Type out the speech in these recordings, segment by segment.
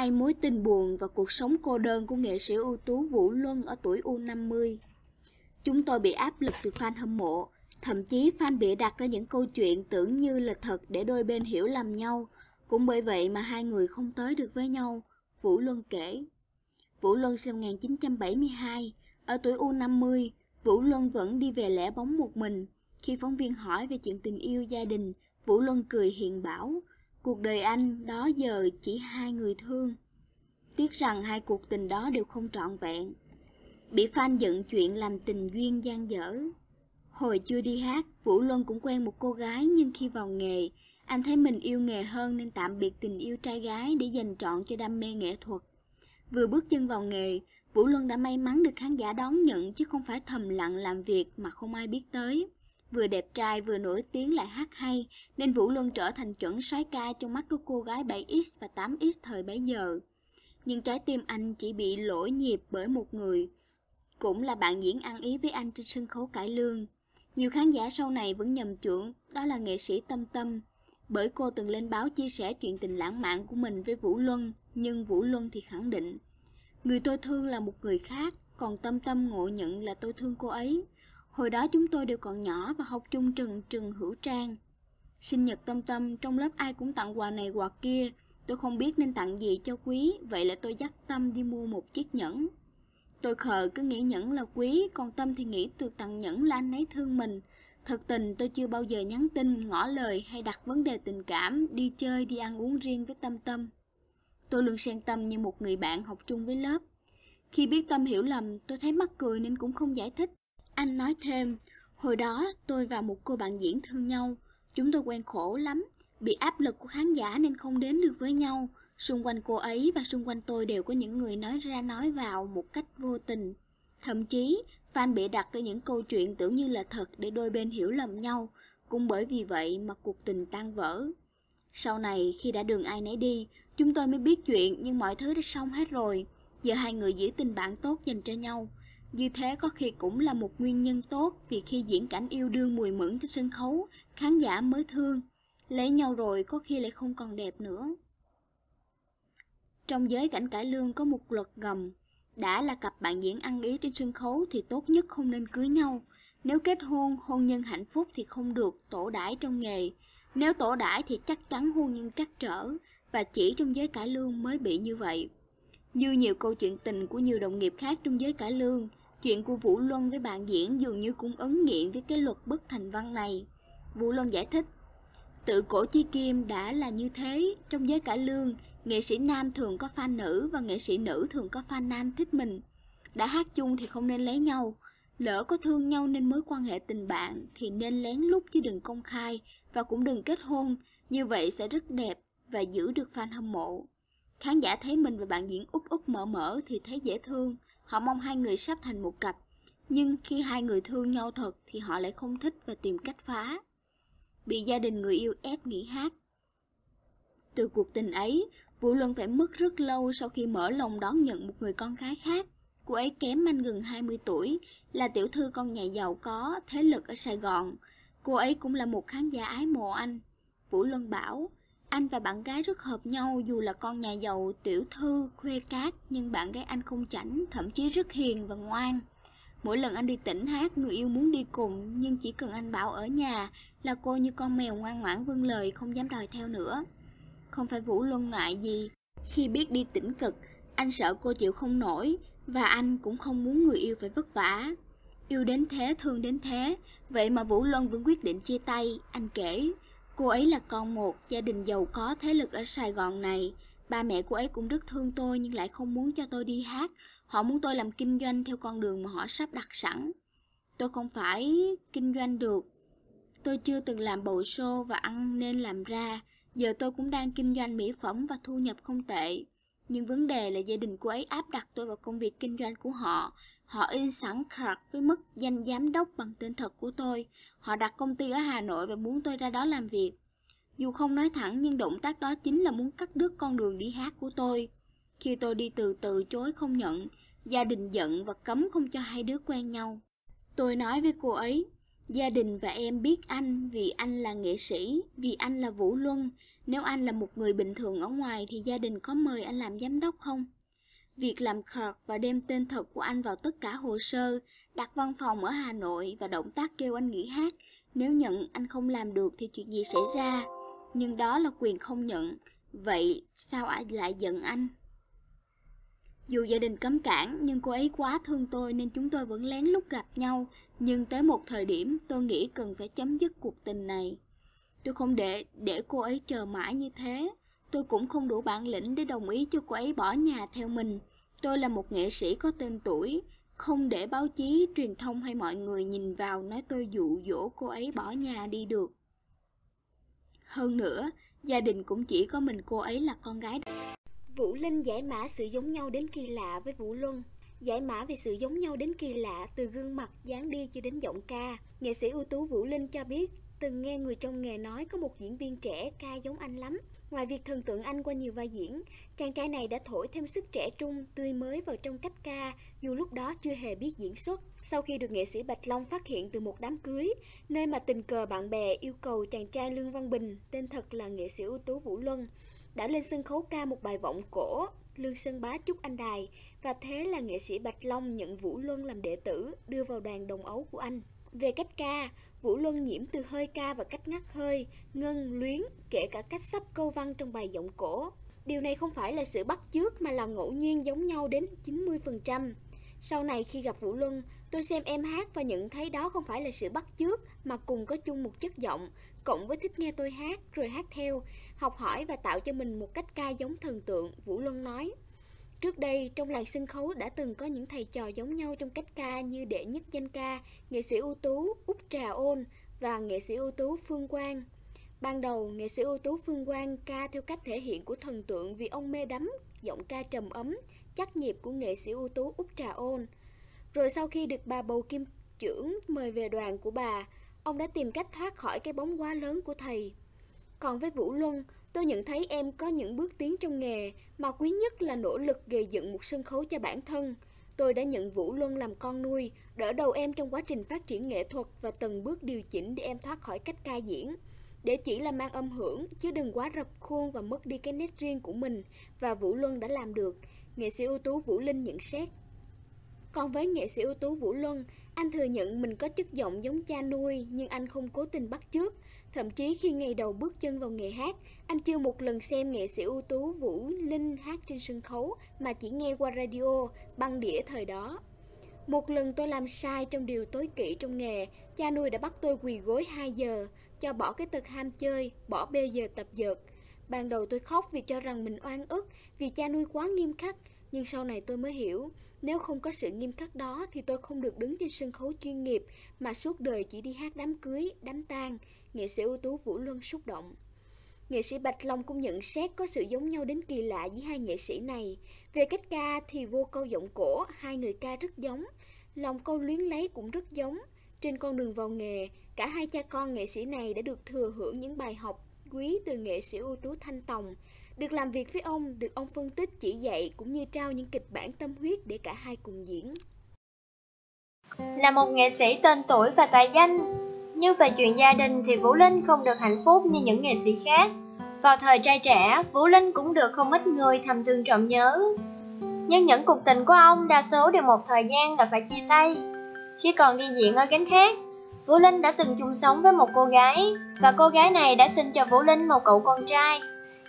2. Mối tình buồn và cuộc sống cô đơn của nghệ sĩ ưu tú Vũ Luân ở tuổi U50. Chúng tôi bị áp lực từ fan hâm mộ. Thậm chí fan bịa đặt ra những câu chuyện tưởng như là thật để đôi bên hiểu lầm nhau. Cũng bởi vậy mà hai người không tới được với nhau, Vũ Luân kể. Vũ Luân sinh năm 1972, ở tuổi U50, Vũ Luân vẫn đi về lẻ bóng một mình. Khi phóng viên hỏi về chuyện tình yêu gia đình, Vũ Luân cười hiền bảo, cuộc đời anh đó giờ chỉ hai người thương. Tiếc rằng hai cuộc tình đó đều không trọn vẹn. Bị fan giận chuyện làm tình duyên dang dở. Hồi chưa đi hát, Vũ Luân cũng quen một cô gái, nhưng khi vào nghề, anh thấy mình yêu nghề hơn nên tạm biệt tình yêu trai gái để dành trọn cho đam mê nghệ thuật. Vừa bước chân vào nghề, Vũ Luân đã may mắn được khán giả đón nhận chứ không phải thầm lặng làm việc mà không ai biết tới. Vừa đẹp trai vừa nổi tiếng lại hát hay nên Vũ Luân trở thành chuẩn soái ca trong mắt của cô gái 7X và 8X thời bấy giờ. Nhưng trái tim anh chỉ bị lỗi nhịp bởi một người, cũng là bạn diễn ăn ý với anh trên sân khấu cải lương. Nhiều khán giả sau này vẫn nhầm tưởng đó là nghệ sĩ Tâm Tâm, bởi cô từng lên báo chia sẻ chuyện tình lãng mạn của mình với Vũ Luân, nhưng Vũ Luân thì khẳng định, người tôi thương là một người khác, còn Tâm Tâm ngộ nhận là tôi thương cô ấy. Hồi đó chúng tôi đều còn nhỏ và học chung Trần Hữu Trang. Sinh nhật Tâm Tâm, trong lớp ai cũng tặng quà này quà kia, tôi không biết nên tặng gì cho quý, vậy là tôi dắt Tâm đi mua một chiếc nhẫn. Tôi khờ cứ nghĩ nhẫn là quý, còn Tâm thì nghĩ được tặng nhẫn là anh ấy thương mình. Thật tình tôi chưa bao giờ nhắn tin, ngỏ lời hay đặt vấn đề tình cảm, đi chơi, đi ăn uống riêng với Tâm Tâm. Tôi luôn xem Tâm như một người bạn học chung với lớp. Khi biết Tâm hiểu lầm, tôi thấy mắc cười nên cũng không giải thích. Anh nói thêm, hồi đó tôi và một cô bạn diễn thương nhau, chúng tôi quen khổ lắm, bị áp lực của khán giả nên không đến được với nhau. Xung quanh cô ấy và xung quanh tôi đều có những người nói ra nói vào một cách vô tình. Thậm chí, fan bịa đặt ra những câu chuyện tưởng như là thật để đôi bên hiểu lầm nhau. Cũng bởi vì vậy mà cuộc tình tan vỡ. Sau này, khi đã đường ai nấy đi, chúng tôi mới biết chuyện nhưng mọi thứ đã xong hết rồi. Giờ hai người giữ tình bạn tốt dành cho nhau. Như thế có khi cũng là một nguyên nhân tốt, vì khi diễn cảnh yêu đương mùi mẫn trên sân khấu, khán giả mới thương. Lấy nhau rồi có khi lại không còn đẹp nữa. Trong giới cảnh cải lương có một luật ngầm, đã là cặp bạn diễn ăn ý trên sân khấu thì tốt nhất không nên cưới nhau. Nếu kết hôn, hôn nhân hạnh phúc thì không được tổ đãi trong nghề. Nếu tổ đãi thì chắc chắn hôn nhân trắc trở, và chỉ trong giới cải lương mới bị như vậy. Như nhiều câu chuyện tình của nhiều đồng nghiệp khác trong giới cải lương, chuyện của Vũ Luân với bạn diễn dường như cũng ứng nghiệm với cái luật bất thành văn này. Vũ Luân giải thích, tự cổ chi kim đã là như thế, trong giới cải lương, nghệ sĩ nam thường có fan nữ và nghệ sĩ nữ thường có fan nam thích mình. Đã hát chung thì không nên lấy nhau. Lỡ có thương nhau nên mối quan hệ tình bạn thì nên lén lút chứ đừng công khai, và cũng đừng kết hôn, như vậy sẽ rất đẹp và giữ được fan hâm mộ. Khán giả thấy mình và bạn diễn úp úp mở mở thì thấy dễ thương, họ mong hai người sắp thành một cặp. Nhưng khi hai người thương nhau thật thì họ lại không thích và tìm cách phá. Bị gia đình người yêu ép nghỉ hát. Từ cuộc tình ấy, Vũ Luân phải mất rất lâu sau khi mở lòng đón nhận một người con gái khác. Cô ấy kém anh gần 20 tuổi, là tiểu thư con nhà giàu có, thế lực ở Sài Gòn. Cô ấy cũng là một khán giả ái mộ anh. Vũ Luân bảo, anh và bạn gái rất hợp nhau, dù là con nhà giàu, tiểu thư, khuê cát, nhưng bạn gái anh không chảnh, thậm chí rất hiền và ngoan. Mỗi lần anh đi tỉnh hát, người yêu muốn đi cùng, nhưng chỉ cần anh bảo ở nhà là cô như con mèo ngoan ngoãn vâng lời, không dám đòi theo nữa. Không phải Vũ Luân ngại gì, khi biết đi tỉnh cực, anh sợ cô chịu không nổi, và anh cũng không muốn người yêu phải vất vả. Yêu đến thế, thương đến thế, vậy mà Vũ Luân vẫn quyết định chia tay. Anh kể, cô ấy là con một gia đình giàu có thế lực ở Sài Gòn này. Ba mẹ cô ấy cũng rất thương tôi nhưng lại không muốn cho tôi đi hát. Họ muốn tôi làm kinh doanh theo con đường mà họ sắp đặt sẵn. Tôi không phải kinh doanh được. Tôi chưa từng làm bầu show và ăn nên làm ra. Giờ tôi cũng đang kinh doanh mỹ phẩm và thu nhập không tệ. Nhưng vấn đề là gia đình cô ấy áp đặt tôi vào công việc kinh doanh của họ. Họ in sẵn card với mức danh giám đốc bằng tên thật của tôi. Họ đặt công ty ở Hà Nội và muốn tôi ra đó làm việc. Dù không nói thẳng nhưng động tác đó chính là muốn cắt đứt con đường đi hát của tôi. Khi tôi đi từ chối không nhận, gia đình giận và cấm không cho hai đứa quen nhau. Tôi nói với cô ấy, Gia đình và em biết anh vì anh là nghệ sĩ, vì anh là Vũ Luân. Nếu anh là một người bình thường ở ngoài thì gia đình có mời anh làm giám đốc không? Việc làm card và đem tên thật của anh vào tất cả hồ sơ, đặt văn phòng ở Hà Nội và động tác kêu anh nghỉ hát. Nếu nhận anh không làm được thì chuyện gì xảy ra? Nhưng đó là quyền không nhận. Vậy sao anh lại giận anh? Dù gia đình cấm cản nhưng cô ấy quá thương tôi nên chúng tôi vẫn lén lút gặp nhau. Nhưng tới một thời điểm tôi nghĩ cần phải chấm dứt cuộc tình này. Tôi không để cô ấy chờ mãi như thế. Tôi cũng không đủ bản lĩnh để đồng ý cho cô ấy bỏ nhà theo mình. Tôi là một nghệ sĩ có tên tuổi, không để báo chí, truyền thông hay mọi người nhìn vào nói tôi dụ dỗ cô ấy bỏ nhà đi được. Hơn nữa, gia đình cũng chỉ có mình cô ấy là con gái. Vũ Linh giải mã sự giống nhau đến kỳ lạ với Vũ Luân. Giải mã về sự giống nhau đến kỳ lạ từ gương mặt, dáng đi cho đến giọng ca. Nghệ sĩ ưu tú Vũ Linh cho biết, từng nghe người trong nghề nói có một diễn viên trẻ ca giống anh lắm. Ngoài việc thần tượng anh qua nhiều vai diễn, chàng trai này đã thổi thêm sức trẻ trung, tươi mới vào trong cách ca, dù lúc đó chưa hề biết diễn xuất. Sau khi được nghệ sĩ Bạch Long phát hiện từ một đám cưới, nơi mà tình cờ bạn bè yêu cầu chàng trai Lương Văn Bình, tên thật là nghệ sĩ ưu tú Vũ Luân, đã lên sân khấu ca một bài vọng cổ, Lương Sơn Bá chúc anh đài, và thế là nghệ sĩ Bạch Long nhận Vũ Luân làm đệ tử, đưa vào đoàn đồng ấu của anh. Về cách ca, Vũ Luân nhiễm từ hơi ca và cách ngắt hơi, ngân, luyến, kể cả cách sắp câu văn trong bài giọng cổ. Điều này không phải là sự bắt chước mà là ngẫu nhiên giống nhau đến 90%. Sau này khi gặp Vũ Luân, tôi xem em hát và nhận thấy đó không phải là sự bắt chước mà cùng có chung một chất giọng, cộng với thích nghe tôi hát rồi hát theo, học hỏi và tạo cho mình một cách ca giống thần tượng, Vũ Luân nói. Trước đây, trong làng sân khấu đã từng có những thầy trò giống nhau trong cách ca như đệ nhất danh ca, nghệ sĩ ưu tú Úc Trà Ôn và nghệ sĩ ưu tú Phương Quang. Ban đầu, nghệ sĩ ưu tú Phương Quang ca theo cách thể hiện của thần tượng vì ông mê đắm giọng ca trầm ấm, chắc nhịp của nghệ sĩ ưu tú Úc Trà Ôn. Rồi sau khi được bà Bầu Kim Chưởng mời về đoàn của bà, ông đã tìm cách thoát khỏi cái bóng quá lớn của thầy. Còn với Vũ Luân, tôi nhận thấy em có những bước tiến trong nghề, mà quý nhất là nỗ lực gây dựng một sân khấu cho bản thân. Tôi đã nhận Vũ Luân làm con nuôi, đỡ đầu em trong quá trình phát triển nghệ thuật và từng bước điều chỉnh để em thoát khỏi cách ca diễn. Để chỉ là mang âm hưởng, chứ đừng quá rập khuôn và mất đi cái nét riêng của mình, và Vũ Luân đã làm được, nghệ sĩ ưu tú Vũ Linh nhận xét. Còn với nghệ sĩ ưu tú Vũ Luân, anh thừa nhận mình có chất giọng giống cha nuôi nhưng anh không cố tình bắt chước. Thậm chí khi ngày đầu bước chân vào nghề hát, anh chưa một lần xem nghệ sĩ ưu tú Vũ Linh hát trên sân khấu mà chỉ nghe qua radio, băng đĩa thời đó. Một lần tôi làm sai trong điều tối kỵ trong nghề, cha nuôi đã bắt tôi quỳ gối 2 giờ, cho bỏ cái tật ham chơi, bỏ bê giờ tập dượt. Ban đầu tôi khóc vì cho rằng mình oan ức, vì cha nuôi quá nghiêm khắc. Nhưng sau này tôi mới hiểu, nếu không có sự nghiêm khắc đó thì tôi không được đứng trên sân khấu chuyên nghiệp mà suốt đời chỉ đi hát đám cưới, đám tang, nghệ sĩ ưu tú Vũ Luân xúc động. Nghệ sĩ Bạch Long cũng nhận xét có sự giống nhau đến kỳ lạ giữa hai nghệ sĩ này. Về cách ca thì vô câu giọng cổ, hai người ca rất giống, lòng câu luyến lấy cũng rất giống. Trên con đường vào nghề, cả hai cha con nghệ sĩ này đã được thừa hưởng những bài học quý từ nghệ sĩ ưu tú Thanh Tòng. Được làm việc với ông, được ông phân tích chỉ dạy cũng như trao những kịch bản tâm huyết để cả hai cùng diễn. Là một nghệ sĩ tên tuổi và tài danh, nhưng về chuyện gia đình thì Vũ Linh không được hạnh phúc như những nghệ sĩ khác. Vào thời trai trẻ, Vũ Linh cũng được không ít người thầm thương trộm nhớ. Nhưng những cuộc tình của ông đa số đều một thời gian là phải chia tay. Khi còn đi diễn ở cánh khác, Vũ Linh đã từng chung sống với một cô gái và cô gái này đã sinh cho Vũ Linh một cậu con trai.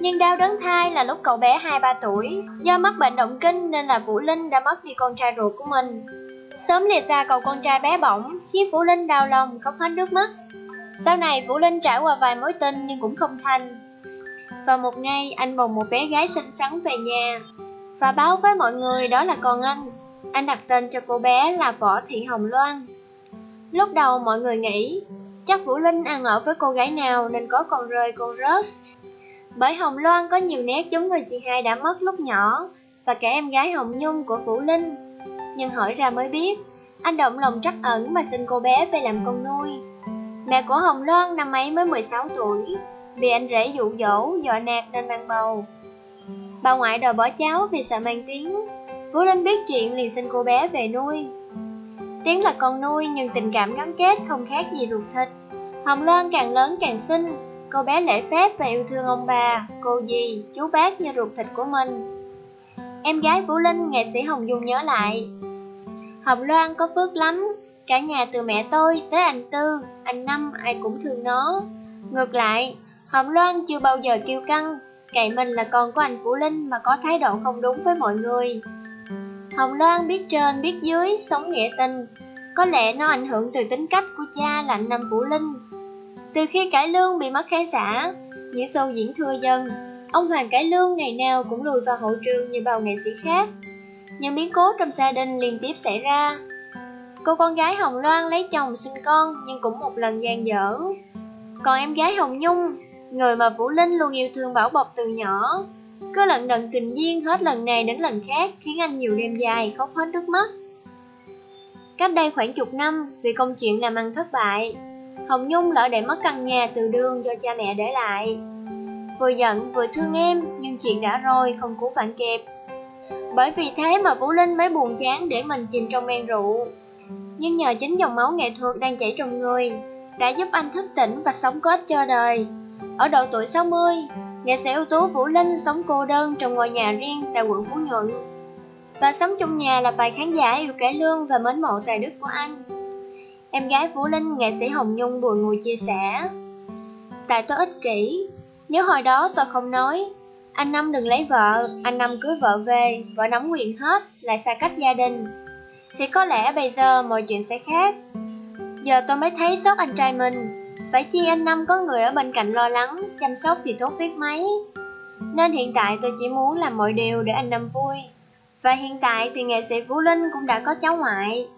Nhưng đau đớn thay là lúc cậu bé 2-3 tuổi, do mắc bệnh động kinh nên là Vũ Linh đã mất đi con trai ruột của mình. Sớm lìa xa cậu con trai bé bỏng, khiến Vũ Linh đau lòng khóc hết nước mắt. Sau này Vũ Linh trải qua vài mối tình nhưng cũng không thành. Và một ngày anh bồng một bé gái xinh xắn về nhà và báo với mọi người đó là con anh. Anh đặt tên cho cô bé là Võ Thị Hồng Loan. Lúc đầu mọi người nghĩ chắc Vũ Linh ăn ở với cô gái nào nên có con rơi con rớt. Bởi Hồng Loan có nhiều nét giống người chị hai đã mất lúc nhỏ và cả em gái Hồng Nhung của Vũ Linh. Nhưng hỏi ra mới biết, anh động lòng trắc ẩn mà xin cô bé về làm con nuôi. Mẹ của Hồng Loan năm ấy mới 16 tuổi, vì anh rể dụ dỗ, dọa nạt nên mang bầu. Bà ngoại đòi bỏ cháu vì sợ mang tiếng. Vũ Linh biết chuyện liền xin cô bé về nuôi. Tiếng là con nuôi nhưng tình cảm gắn kết không khác gì ruột thịt. Hồng Loan càng lớn càng xinh, cô bé lễ phép và yêu thương ông bà, cô dì, chú bác như ruột thịt của mình. Em gái Vũ Linh, nghệ sĩ Hồng Dung nhớ lại. Hồng Loan có phước lắm, cả nhà từ mẹ tôi tới anh Tư, anh Năm ai cũng thương nó. Ngược lại, Hồng Loan chưa bao giờ kiêu căng, cậy mình là con của anh Vũ Linh mà có thái độ không đúng với mọi người. Hồng Loan biết trên biết dưới, sống nghĩa tình. Có lẽ nó ảnh hưởng từ tính cách của cha là anh Năm Vũ Linh. Từ khi Cải Lương bị mất khán giả, những show diễn thưa dần. Ông Hoàng Cải Lương ngày nào cũng lùi vào hậu trường như bao nghệ sĩ khác. Những biến cố trong gia đình liên tiếp xảy ra. Cô con gái Hồng Loan lấy chồng sinh con nhưng cũng một lần dang dở. Còn em gái Hồng Nhung, người mà Vũ Linh luôn yêu thương bảo bọc từ nhỏ, cứ lận đận tình duyên hết lần này đến lần khác khiến anh nhiều đêm dài khóc hết nước mắt. Cách đây khoảng chục năm, vì công chuyện làm ăn thất bại, Hồng Nhung lỡ để mất căn nhà từ đường do cha mẹ để lại. Vừa giận vừa thương em, nhưng chuyện đã rồi không cứu vãn kịp. Bởi vì thế mà Vũ Linh mới buồn chán để mình chìm trong men rượu. Nhưng nhờ chính dòng máu nghệ thuật đang chảy trong người đã giúp anh thức tỉnh và sống có ích cho đời. Ở độ tuổi 60, nghệ sĩ ưu tú Vũ Linh sống cô đơn trong ngôi nhà riêng tại quận Phú Nhuận. Và sống trong nhà là vài khán giả yêu Cải Lương và mến mộ tài đức của anh. Em gái Vũ Linh, nghệ sĩ Hồng Nhung bùi ngùi chia sẻ: Tại tôi ích kỷ, nếu hồi đó tôi không nói, anh Năm đừng lấy vợ, anh Năm cưới vợ về, vợ nắm quyền hết, lại xa cách gia đình, thì có lẽ bây giờ mọi chuyện sẽ khác. Giờ tôi mới thấy xót anh trai mình, phải chi anh Năm có người ở bên cạnh lo lắng, chăm sóc thì tốt biết mấy. Nên hiện tại tôi chỉ muốn làm mọi điều để anh Năm vui. Và hiện tại thì nghệ sĩ Vũ Linh cũng đã có cháu ngoại.